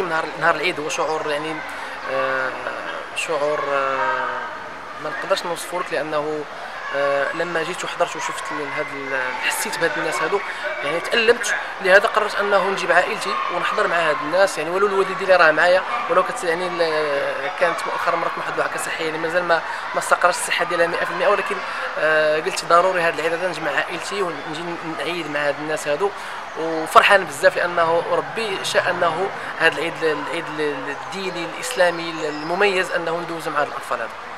شيء من نهار العيد هو شعور يعني شعور ما نقدرش نوصفه لك، لانه لما جيت وحضرت وشفت حسيت بهاد الناس هادو يعني تألمت. لهذا قررت انه نجيب عائلتي ونحضر مع هاد الناس، يعني ولو الوالدة ديالي راه معايا، ولو يعني كانت مؤخرا مرات محظوظه كصحيه، يعني مازال ما استقرتش الصحه ديالها 100%، ولكن قلت ضروري هاد العيد هذا نجمع عائلتي ونجي نعيد مع هاد الناس هادو. وفرحان بزاف لانه ربي شاء انه هاد العيد الديني الاسلامي المميز انه ندوز مع هاد الاطفال هادو.